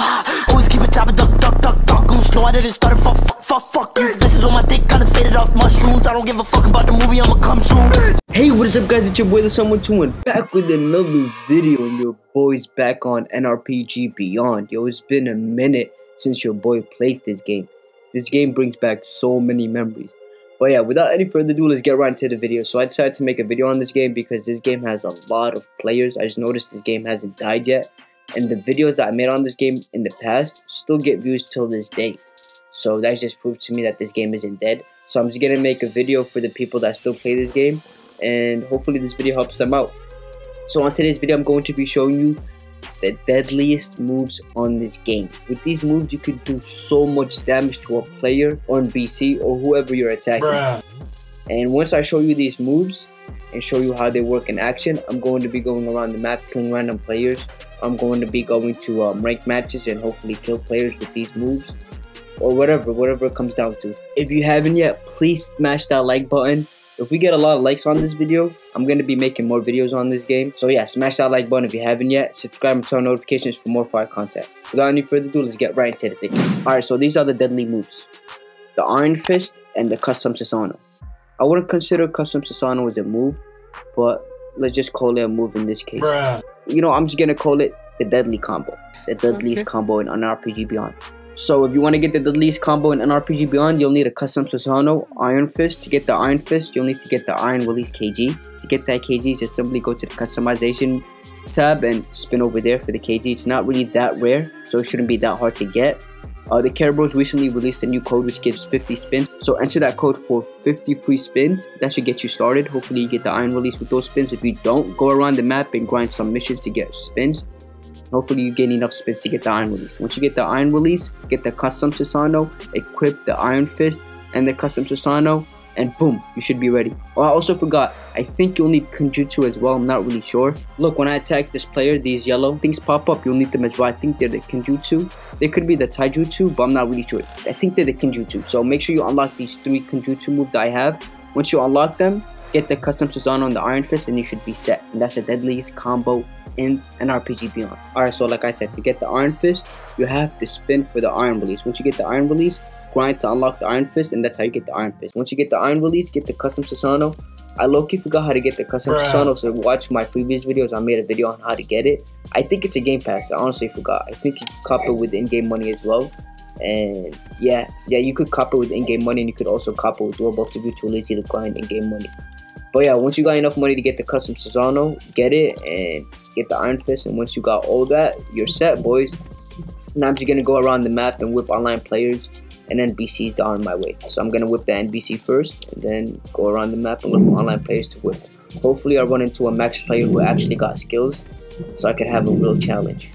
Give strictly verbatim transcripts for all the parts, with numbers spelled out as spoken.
ah. Always keep it chopping, duck, duck, duck, duck, goose. No, I didn't start it, fuck, fuck, fuck, fuck you. This is on my dick, kinda faded off mushrooms. I don't give a fuck about the movie, I'ma come soon. Hey, what is up, guys? It's your boy, The Salem one twenty-one, back with another video, and your boy's back on N R P G Beyond. Yo, it's been a minute since your boy played this game. This game brings back so many memories. But yeah, without any further ado, let's get right into the video. So I decided to make a video on this game because this game has a lot of players. I just noticed this game hasn't died yet. And the videos that I made on this game in the past still get views till this day. So that just proves to me that this game isn't dead. So I'm just going to make a video for the people that still play this game. And hopefully this video helps them out. So on today's video, I'm going to be showing you the deadliest moves on this game. With these moves, you could do so much damage to a player on B C or whoever you're attacking. Bruh. And once I show you these moves and show you how they work in action, I'm going to be going around the map killing random players. I'm going to be going to um, ranked matches and hopefully kill players with these moves, or whatever, whatever it comes down to. If you haven't yet, please smash that like button. If we get a lot of likes on this video, I'm going to be making more videos on this game. So yeah, smash that like button if you haven't yet. Subscribe and turn on notifications for more fire content. Without any further ado, let's get right into the video. Alright, so these are the deadly moves. The Iron Fist and the Custom Susano. I wouldn't consider Custom Susano as a move, but let's just call it a move in this case. Bruh. You know, I'm just going to call it the Deadly Combo. The Deadliest okay. Combo in N R P G Beyond. So if you want to get the deadliest combo in N R P G Beyond, you'll need a Custom Susano, Iron Fist. To get the Iron Fist, you'll need to get the Iron Release K G. To get that K G, just simply go to the Customization tab and spin over there for the K G. It's not really that rare, so it shouldn't be that hard to get. Uh, the Carebros recently released a new code which gives fifty spins, so enter that code for fifty free spins. That should get you started. Hopefully you get the Iron Release with those spins. If you don't, go around the map and grind some missions to get spins. Hopefully you gain enough spins to get the Iron Release. Once you get the Iron Release, get the Custom Susano, equip the Iron Fist and the Custom Susano, and boom, you should be ready. Oh, I also forgot, I think you'll need Kenjutsu as well, I'm not really sure. Look, when I attack this player, these yellow things pop up, you'll need them as well. I think they're the Kenjutsu. They could be the Taijutsu, but I'm not really sure. I think they're the Kenjutsu, so make sure you unlock these three Kenjutsu moves that I have. Once you unlock them, get the Custom Susano and the Iron Fist and you should be set. And that's the deadliest combo in an R P G Beyond. Alright, so like I said, to get the Iron Fist, you have to spin for the Iron Release. Once you get the Iron Release, grind to unlock the Iron Fist, and that's how you get the Iron Fist. Once you get the Iron Release, get the Custom Susano. I low-key forgot how to get the Custom Bruh. Susano, so watch my previous videos. I made a video on how to get it. I think it's a game pass. I honestly forgot. I think you can cop it with in-game money as well. And yeah, yeah, you could cop it with in-game money, and you could also cop it with Robux if you're too lazy to grind in-game money. But yeah, once you got enough money to get the Custom Susano, get it and get the Iron Fist, and once you got all that, you're set, boys. Now I'm just gonna go around the map and whip online players and N P Cs that are in my way. So I'm gonna whip the N P C first and then go around the map and look for online players to whip. Hopefully I run into a max player who actually got skills so I can have a real challenge.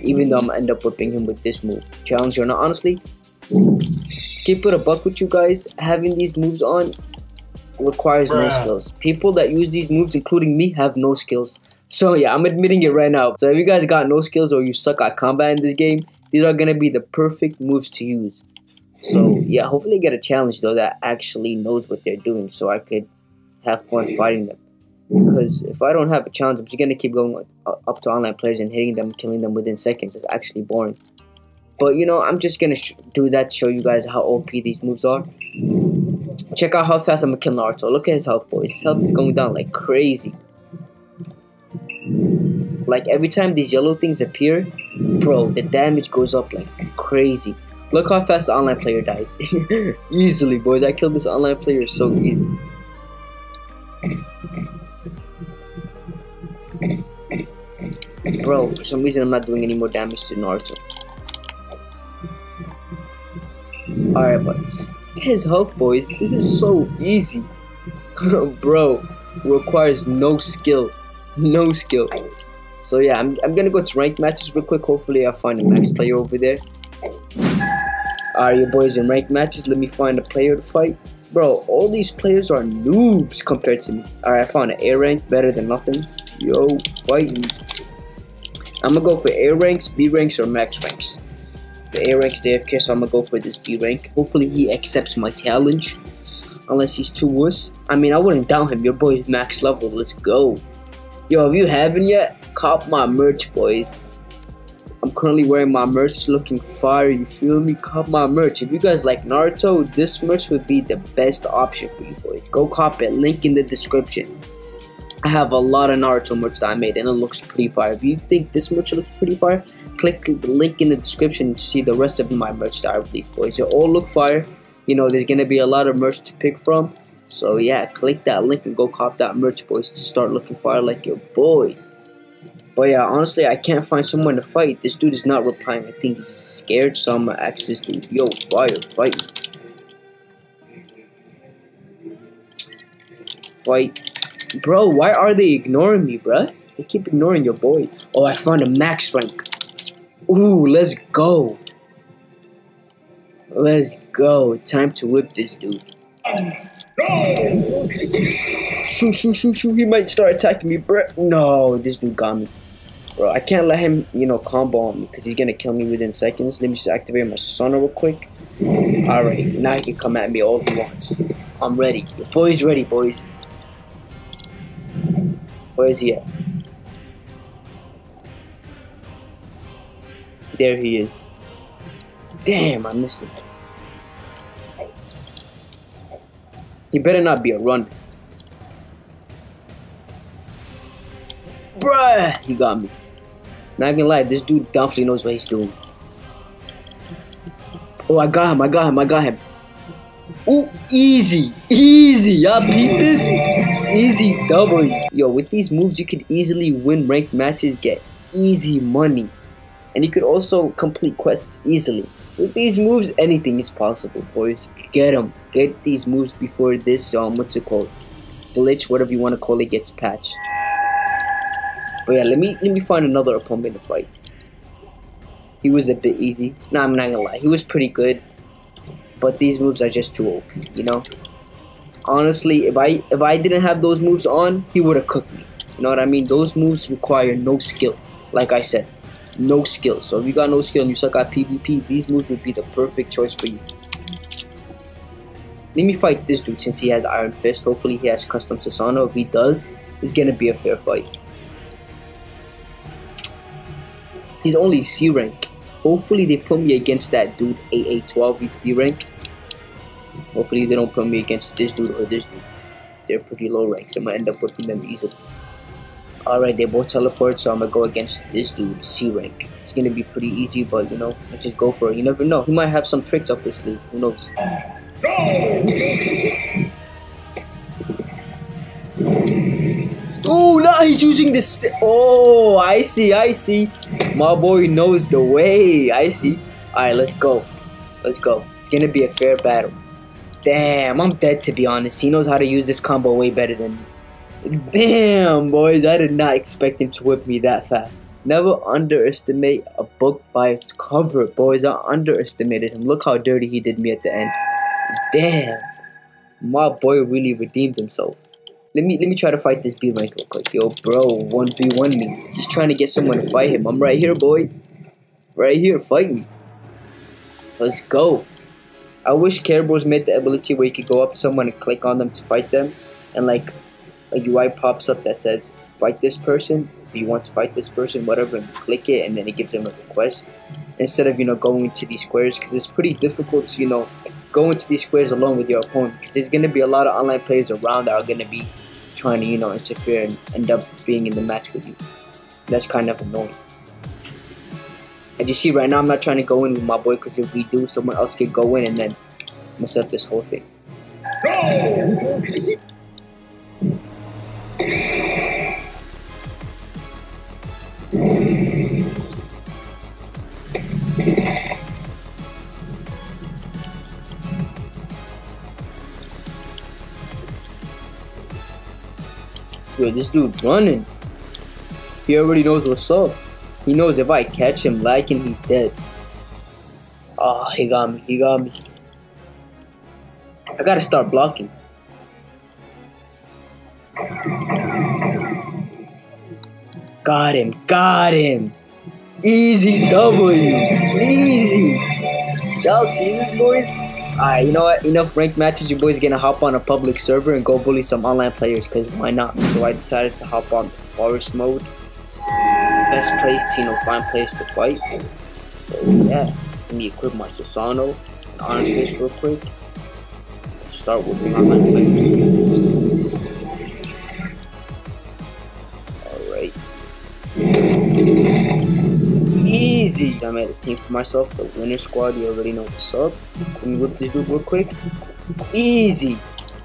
Even though I'm gonna end up whipping him with this move. Challenge or not, honestly, keep it a buck with you guys, having these moves on requires no skills. People that use these moves, including me, have no skills. So yeah, I'm admitting it right now. So if you guys got no skills or you suck at combat in this game, these are gonna be the perfect moves to use. So yeah, hopefully I get a challenge though that actually knows what they're doing so I could have fun fighting them. Because if I don't have a challenge, I'm just gonna keep going up to online players and hitting them, killing them within seconds. It's actually boring. But you know, I'm just gonna sh do that to show you guys how O P these moves are. Check out how fast I'm gonna kill Naruto. Look at his health, boy. His health is going down like crazy. Like every time these yellow things appear, bro, the damage goes up like crazy. Look how fast the online player dies. Easily, boys. I killed this online player so easy. Bro, for some reason I'm not doing any more damage to Naruto. Alright, boys. His health, boys. This is so easy. Bro, requires no skill. No skill. So yeah, I'm, I'm gonna go to ranked matches real quick. Hopefully I find a max player over there. Alright, your boys in ranked matches. Let me find a player to fight. Bro, all these players are noobs compared to me. Alright, I found an A rank. Better than nothing. Yo, fight me. I'm gonna go for A ranks, B ranks, or max ranks. The A rank is A F K, so I'm gonna go for this B rank. Hopefully he accepts my challenge. Unless he's too wuss. I mean, I wouldn't down him. Your boy is max level. Let's go. Yo, if you haven't yet, cop my merch, boys. I'm currently wearing my merch, looking fire, you feel me? Cop my merch. If you guys like Naruto, this merch would be the best option for you boys. Go cop it, link in the description. I have a lot of Naruto merch that I made and it looks pretty fire. If you think this merch looks pretty fire, click the link in the description to see the rest of my merch that I released, boys. It all look fire. You know, there's gonna be a lot of merch to pick from. So yeah, click that link and go cop that merch, boys, to start looking fire like your boy. But yeah, honestly, I can't find someone to fight. This dude is not replying. I think he's scared, so I'm gonna ask this dude. Yo, fire, fight. Fight. Bro, why are they ignoring me, bruh? They keep ignoring your boy. Oh, I found a max rank. Ooh, let's go. Let's go. Time to whip this dude. Shoot, shoot, shoot, shoot. He might start attacking me, bruh. No, this dude got me. Bro, I can't let him, you know, combo on me because he's gonna kill me within seconds. Let me just activate my Susano real quick. Alright, now he can come at me all he wants. I'm ready. Your boy's ready, boys. Where is he at? There he is. Damn, I missed him. He better not be a runner. Bruh, he got me. Not gonna lie, this dude definitely knows what he's doing. Oh, I got him, I got him, I got him. Ooh, easy, easy. Y'all beat this? Easy W. Yo, with these moves, you could easily win ranked matches, get easy money. And you could also complete quests easily. With these moves, anything is possible, boys. Get them. Get these moves before this, um, what's it called? Glitch, whatever you want to call it, gets patched. But yeah, let me let me find another opponent to fight. He was a bit easy. Nah, I'm not gonna lie. He was pretty good. But these moves are just too O P, you know? Honestly, if I if I didn't have those moves on, he would have cooked me. You know what I mean? Those moves require no skill, like I said. No skill. So if you got no skill and you suck at PvP, these moves would be the perfect choice for you. Let me fight this dude since he has Iron Fist. Hopefully he has Custom Susano. If he does, it's gonna be a fair fight. He's only C rank. Hopefully they put me against that dude A A twelve. He's B rank. Hopefully they don't put me against this dude or this dude. They're pretty low ranks. I'm gonna end up whipping them easily. Alright, they both teleport, so I'm gonna go against this dude, C rank. It's gonna be pretty easy, but you know, let's just go for it. You never know. He might have some tricks up his sleeve. Who knows? Oh, now he's using this. Oh, I see, I see. My boy knows the way. I see. Alright, let's go. Let's go. It's gonna be a fair battle. Damn, I'm dead to be honest. He knows how to use this combo way better than me. Damn, boys, I did not expect him to whip me that fast. Never underestimate a book by its cover, boys. I underestimated him. Look how dirty he did me at the end. Damn, my boy really redeemed himself. Let me let me try to fight this B rank real quick. Yo, bro, one v one me. He's trying to get someone to fight him. I'm right here, boy. Right here, fight me. Let's go. I wish Carebros made the ability where you could go up to someone and click on them to fight them, and like, a U I pops up that says fight this person, do you want to fight this person, whatever, and you click it and then it gives them a request instead of, you know, going to these squares, because it's pretty difficult to, you know, go into these squares alone with your opponent, because there's going to be a lot of online players around that are going to be trying to, you know, interfere and end up being in the match with you. That's kind of annoying. As you see right now, I'm not trying to go in with my boy, because if we do, someone else could go in and then mess up this whole thing. Yo, this dude running. He already knows what's up. He knows if I catch him lagging, he's dead. Oh, he got me. He got me. I gotta start blocking. Got him. Got him. Easy W. Easy. Y'all see this, boys? Alright, you know what? Enough ranked matches. Your boy's gonna hop on a public server and go bully some online players, because why not? So I decided to hop on forest mode. best place to, you know, find place to fight. And so, yeah, let me equip my Susano and Iron Fist real quick. Let's start with my mind players. Alright. Easy! I made a team for myself, the winner squad, you already know what's up. Let me whip this dude real quick. Easy!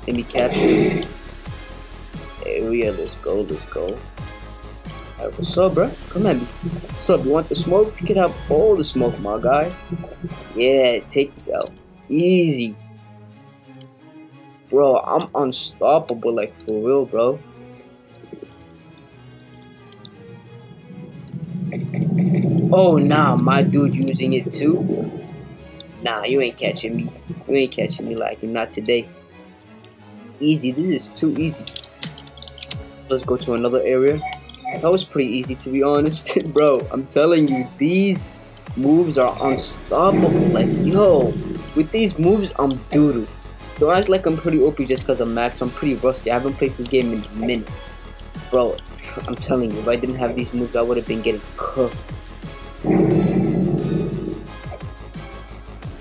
Let me capture area, let's go, let's go. Alright, what's up, bro? Come at me. What's up? You want the smoke? You can have all the smoke, my guy. Yeah, take this out. Easy. Bro, I'm unstoppable, like, for real, bro. Oh, nah, my dude using it too? Nah, you ain't catching me. You ain't catching me like him, not today. Easy, this is too easy. Let's go to another area. That was pretty easy, to be honest. Bro, I'm telling you, these moves are unstoppable. Like, yo, with these moves, I'm doodoo. Don't act like I'm pretty O P just because I'm max. I'm pretty rusty. I haven't played this game in a minute. Bro, I'm telling you, if I didn't have these moves, I would have been getting cooked.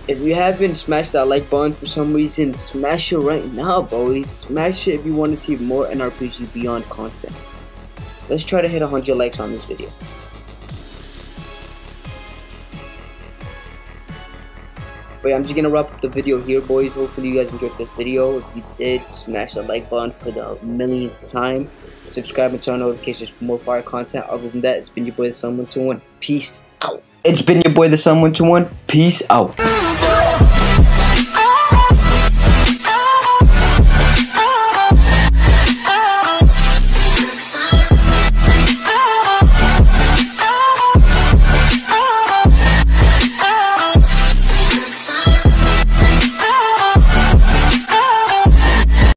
If you haven't smashed that like button for some reason, smash it right now, boys. Smash it if you want to see more N R P G Beyond content. Let's try to hit one hundred likes on this video. But yeah, I'm just gonna wrap up the video here, boys. Hopefully you guys enjoyed this video. If you did, smash that like button for the millionth time. Subscribe and turn on notifications for more fire content. Other than that, it's been your boy TheSalehm one twenty-one. Peace out. It's been your boy TheSalehm one twenty-one. Peace out.